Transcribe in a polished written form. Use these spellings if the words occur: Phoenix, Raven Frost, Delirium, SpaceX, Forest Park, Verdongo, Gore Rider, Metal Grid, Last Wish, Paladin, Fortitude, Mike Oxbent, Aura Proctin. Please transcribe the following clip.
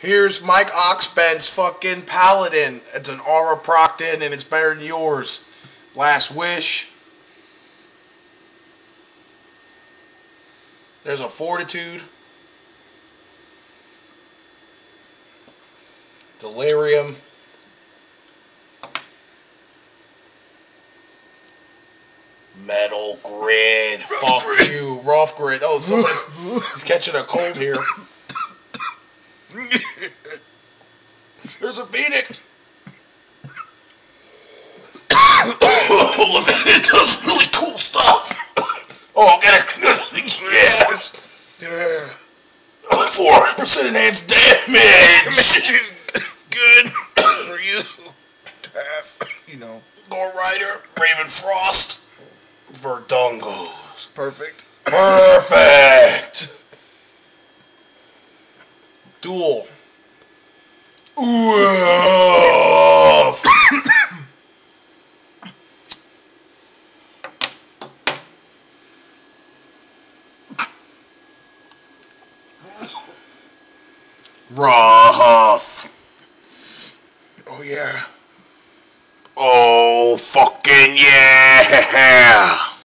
Here's Mike Oxbent's fucking Paladin. It's an Aura Proctin and it's better than yours. Last Wish. There's a Fortitude. Delirium. Metal Grid. Fuck you, Rough Grid. Oh, somebody's catching a cold here. There's a Phoenix. Oh, it does really cool stuff. Oh, I'm gonna. Yeah. 400% enhanced damage. Good for you to have, you know. Gore Rider, Raven Frost, Verdongo. Perfect. Duel. Oof. Rough. Oh yeah. Oh fucking yeah.